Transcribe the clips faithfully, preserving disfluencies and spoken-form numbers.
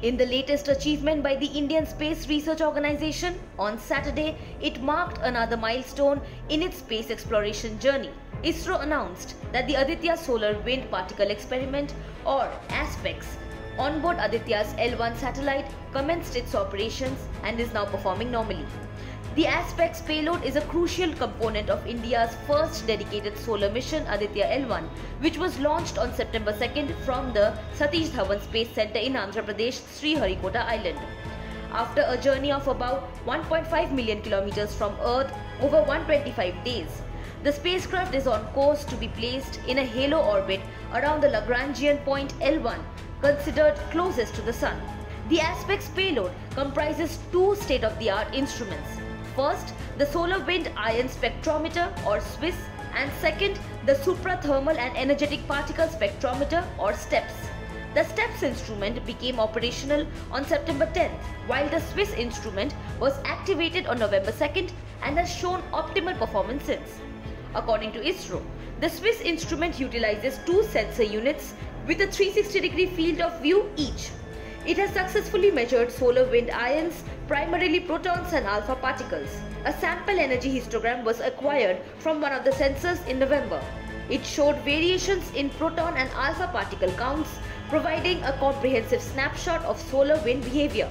In the latest achievement by the Indian Space Research Organisation, on Saturday, it marked another milestone in its space exploration journey. ISRO announced that the Aditya Solar Wind Particle Experiment, or ASPEX, onboard Aditya's L one satellite commenced its operations and is now performing normally. The ASPEX payload is a crucial component of India's first dedicated solar mission, Aditya L one, which was launched on September second from the Satish Dhawan Space Centre in Andhra Pradesh, Sri Harikota Island. After a journey of about one point five million kilometers from Earth over one hundred twenty-five days, the spacecraft is on course to be placed in a halo orbit around the Lagrangian point L one, considered closest to the Sun. The ASPEX payload comprises two state-of-the-art instruments. First, the Solar Wind Ion Spectrometer, or SWIS, and second, the Suprathermal and Energetic Particle Spectrometer, or STEPS. The STEPS instrument became operational on September tenth, while the SWIS instrument was activated on November second and has shown optimal performance since. According to ISRO, the SWIS instrument utilizes two sensor units with a three hundred sixty degree field of view each. It has successfully measured solar wind ions, primarily protons and alpha particles. A sample energy histogram was acquired from one of the sensors in November. It showed variations in proton and alpha particle counts, providing a comprehensive snapshot of solar wind behavior.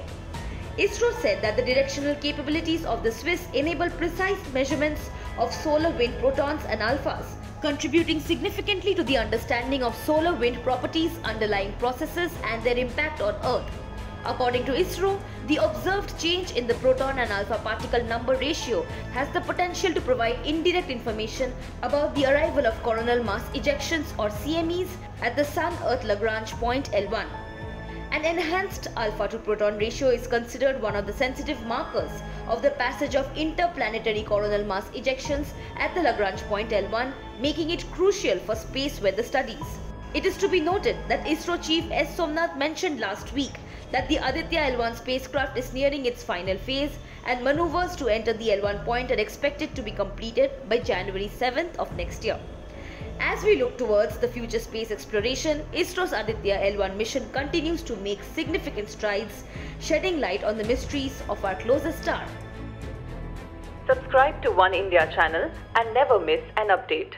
ISRO said that the directional capabilities of the SWIS enable precise measurements of solar wind protons and alphas, contributing significantly to the understanding of solar wind properties, underlying processes and their impact on Earth. According to ISRO, the observed change in the proton and alpha particle number ratio has the potential to provide indirect information about the arrival of coronal mass ejections, or C M Es, at the Sun-Earth Lagrange point L one. An enhanced alpha-to-proton ratio is considered one of the sensitive markers of the passage of interplanetary coronal mass ejections at the Lagrange point L one, making it crucial for space weather studies. It is to be noted that ISRO Chief S Somnath mentioned last week that the Aditya L one spacecraft is nearing its final phase, and manoeuvres to enter the L one point are expected to be completed by January seventh of next year. As we look towards the future space exploration, ISRO's Aditya L one mission continues to make significant strides, shedding light on the mysteries of our closest star. Subscribe to One India channel and never miss an update.